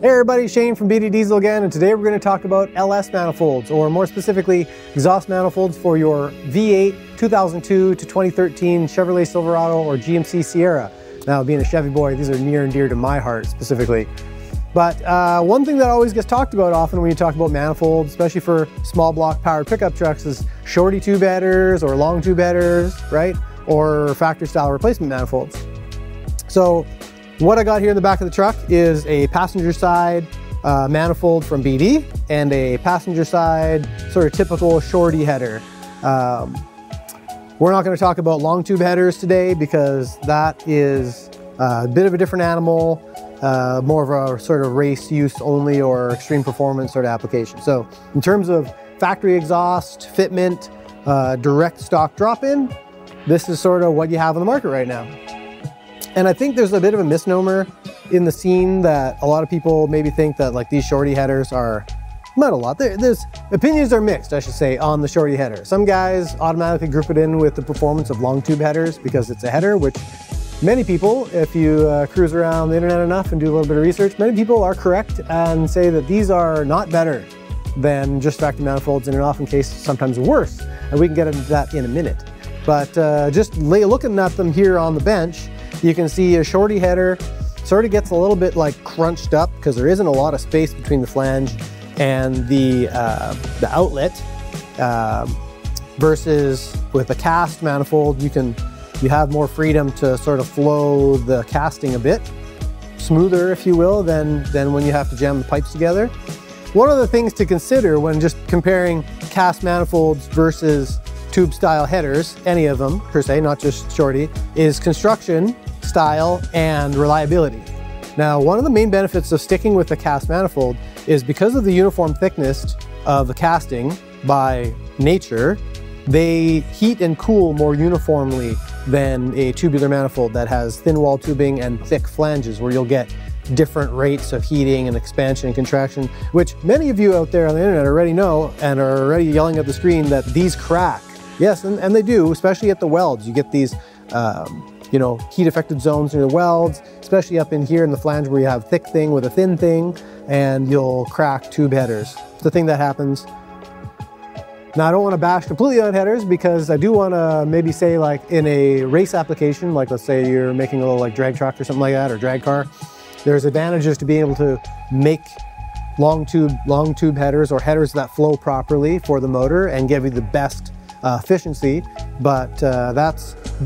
Hey everybody, Shane from BD Diesel again, and today we're going to talk about LS manifolds, or more specifically, exhaust manifolds for your V8 2002 to 2013 Chevrolet Silverado or GMC Sierra. Now, being a Chevy boy, these are near and dear to my heart specifically. But one thing that always gets talked about often when you talk about manifolds, especially for small block powered pickup trucks, is shorty two-bedders or long two-bedders, right? Or factory style replacement manifolds. So, what I got here in the back of the truck is a passenger side manifold from BD and a passenger side sort of typical shorty header. We're not going to talk about long tube headers today because that is a bit of a different animal, more of a sort of race use only or extreme performance sort of application. So in terms of factory exhaust, fitment, direct stock drop-in, this is sort of what you have on the market right now. And I think there's a bit of a misnomer in the scene that a lot of people maybe think that like these shorty headers are, not a lot, there's opinions are mixed, I should say, on the shorty header. Some guys automatically group it in with the performance of long tube headers because it's a header, which many people, if you cruise around the internet enough and do a little bit of research, many people are correct and say that these are not better than just factory manifolds and in an often case, sometimes worse. And we can get into that in a minute. But just looking at them here on the bench, you can see a shorty header sort of gets a little bit like crunched up because there isn't a lot of space between the flange and the outlet. Versus with a cast manifold, you have more freedom to sort of flow the casting a bit smoother, if you will, than when you have to jam the pipes together. One of the things to consider when just comparing cast manifolds versus tube style headers, any of them per se, not just shorty, is construction, style, and reliability. Now, one of the main benefits of sticking with the cast manifold is because of the uniform thickness of the casting by nature, they heat and cool more uniformly than a tubular manifold that has thin wall tubing and thick flanges where you'll get different rates of heating and expansion and contraction, which many of you out there on the internet already know and are already yelling at the screen that these crack. Yes, and they do, especially at the welds. You get these, you know, heat-affected zones near the welds, especially up in here in the flange where you have thick thing with a thin thing, and you'll crack tube headers. It's the thing that happens. Now, I don't want to bash completely on headers because I do want to maybe say, like, in a race application, like let's say you're making a little, like, drag truck or something like that, or drag car, there's advantages to being able to make long tube headers or headers that flow properly for the motor and give you the best efficiency, but that's a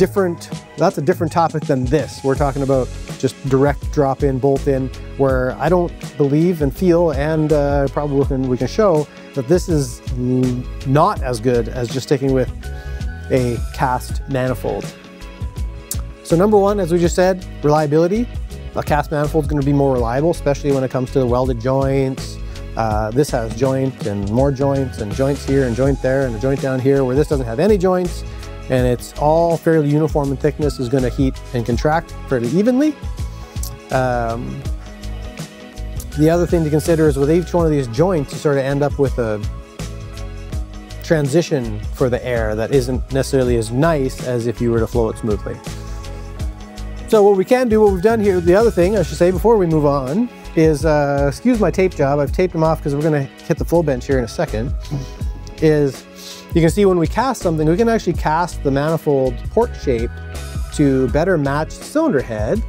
different topic than this. We're talking about just direct drop-in, bolt-in, where I don't believe and feel, and probably we can show that this is not as good as just sticking with a cast manifold. So number one, as we just said, reliability. A cast manifold is going to be more reliable, especially when it comes to the welded joints. This has joint and more joints and joints here and joint there and a joint down here where this doesn't have any joints, and it's all fairly uniform in thickness, is going to heat and contract fairly evenly. The other thing to consider is with each one of these joints you sort of end up with a transition for the air that isn't necessarily as nice as if you were to flow it smoothly. So what we can do, what we've done here, the other thing I should say before we move on is, excuse my tape job, I've taped them off because we're going to hit the full bench here in a second, is you can see when we cast something, we can actually cast the manifold port shape to better match the cylinder head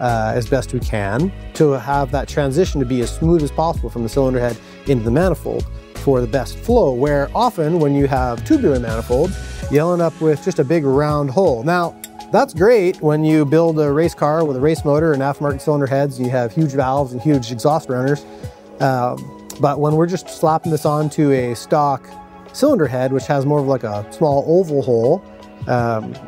as best we can to have that transition to be as smooth as possible from the cylinder head into the manifold for the best flow, where often when you have tubular manifolds, you end up with just a big round hole. Now, that's great when you build a race car with a race motor and aftermarket cylinder heads and you have huge valves and huge exhaust runners. But when we're just slapping this onto a stock cylinder head, which has more of like a small oval hole,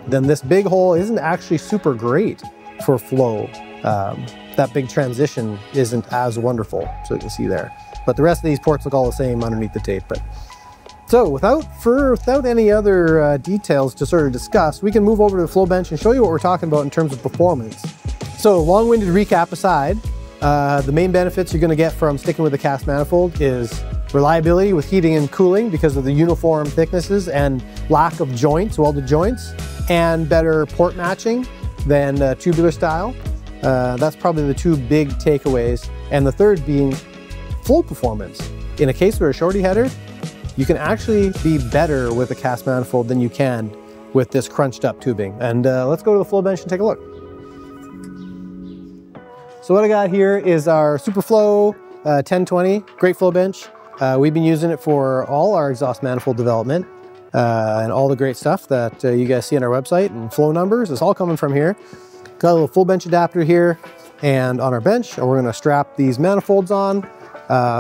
then this big hole isn't actually super great for flow. That big transition isn't as wonderful, so you can see there. But the rest of these ports look all the same underneath the tape. But so without any other details to sort of discuss, we can move over to the flow bench and show you what we're talking about in terms of performance. So long-winded recap aside, the main benefits you're going to get from sticking with the cast manifold is reliability with heating and cooling because of the uniform thicknesses and lack of joints, welded joints, and better port matching than tubular style. That's probably the two big takeaways. And the third being full performance. In a case where a shorty header, you can actually be better with a cast manifold than you can with this crunched up tubing. And let's go to the flow bench and take a look. So what I got here is our Superflow 1020, great flow bench. We've been using it for all our exhaust manifold development and all the great stuff that you guys see on our website and flow numbers. It's all coming from here. Got a little full bench adapter here and on our bench, and we're gonna strap these manifolds on.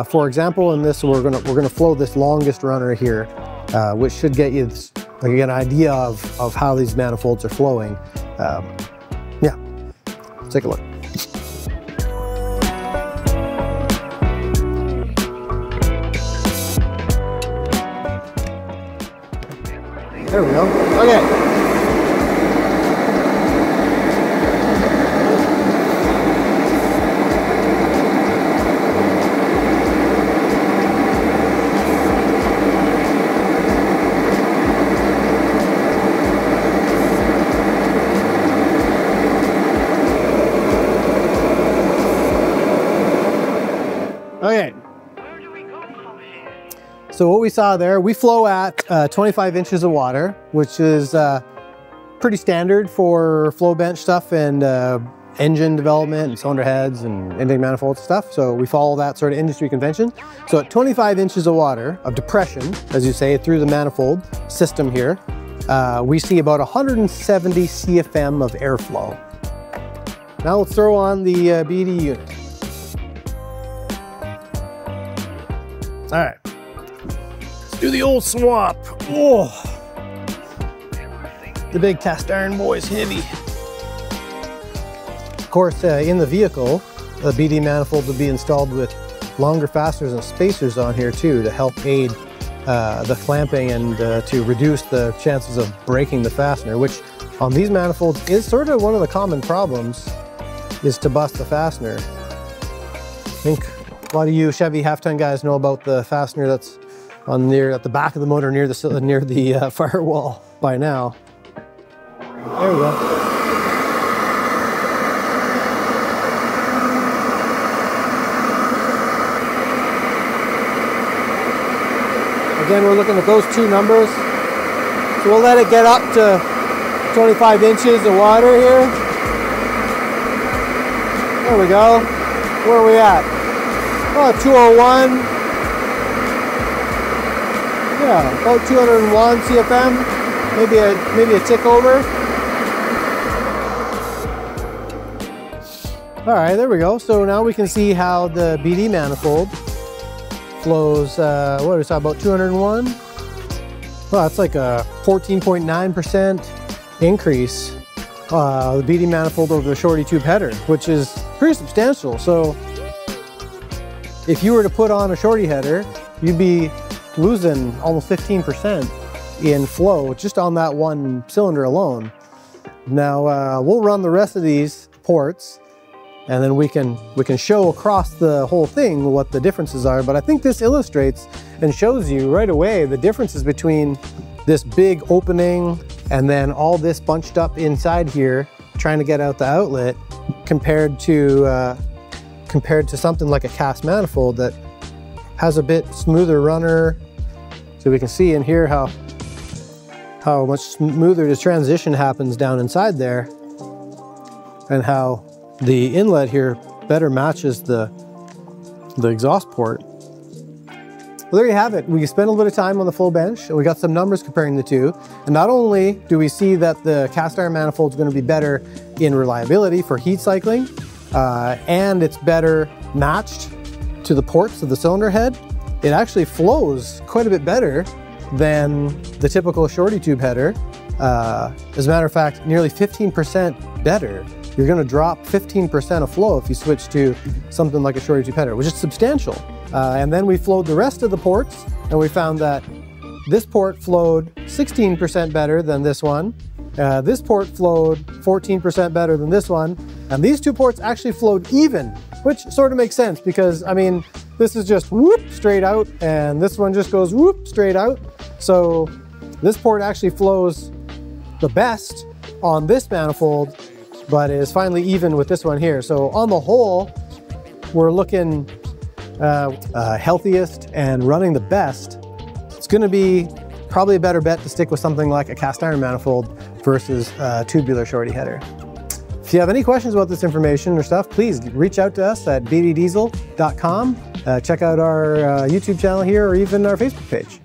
For example, in this, we're gonna flow this longest runner here, which should get you like an idea of how these manifolds are flowing. Yeah, let's take a look. There we go. Okay. Okay. Where do we go from here? So what we saw there, we flow at 25 inches of water, which is pretty standard for flow bench stuff and engine development and cylinder heads and intake manifold stuff. So we follow that sort of industry convention. So at 25 inches of water, of depression, as you say, through the manifold system here, we see about 170 CFM of airflow. Now let's throw on the BD unit. All right, let's do the old swap. Oh, the big cast iron boy is heavy. Of course, in the vehicle, the BD manifold will be installed with longer fasteners and spacers on here too to help aid the clamping and to reduce the chances of breaking the fastener, which on these manifolds is sort of one of the common problems, is to bust the fastener. A lot of you Chevy half-ton guys know about the fastener that's on at the back of the motor near the firewall by now. There we go. Again, we're looking at those two numbers. So we'll let it get up to 25 inches of water here. There we go. Where are we at? Oh, 201, yeah, about 201 CFM, maybe a tick over. All right, there we go. So now we can see how the BD manifold flows, what did we say, about 201? Well, that's like a 14.9% increase, the BD manifold over the shorty tube header, which is pretty substantial. So if you were to put on a shorty header, you'd be losing almost 15% in flow just on that one cylinder alone. Now we'll run the rest of these ports, and then we can show across the whole thing what the differences are. But I think this illustrates and shows you right away the differences between this big opening and then all this bunched up inside here, trying to get out the outlet, compared to something like a cast manifold that has a bit smoother runner. So we can see in here how much smoother the transition happens down inside there, and how the inlet here better matches the exhaust port. Well, there you have it. We spent a little bit of time on the flow bench, and we got some numbers comparing the two. And not only do we see that the cast iron manifold is going to be better in reliability for heat cycling, and it's better matched to the ports of the cylinder head. It actually flows quite a bit better than the typical shorty tube header. As a matter of fact, nearly 15% better. You're gonna drop 15% of flow if you switch to something like a shorty tube header, which is substantial. And then we flowed the rest of the ports, and we found that this port flowed 16% better than this one. This port flowed 14% better than this one. And these two ports actually flowed even, which sort of makes sense because, I mean, this is just whoop straight out, and this one just goes whoop straight out. So this port actually flows the best on this manifold but it's finally even with this one here. So on the whole, we're looking healthiest and running the best. It's gonna be probably a better bet to stick with something like a cast iron manifold versus a tubular shorty header. If you have any questions about this information or stuff, please reach out to us at bddiesel.com. Check out our YouTube channel here or even our Facebook page.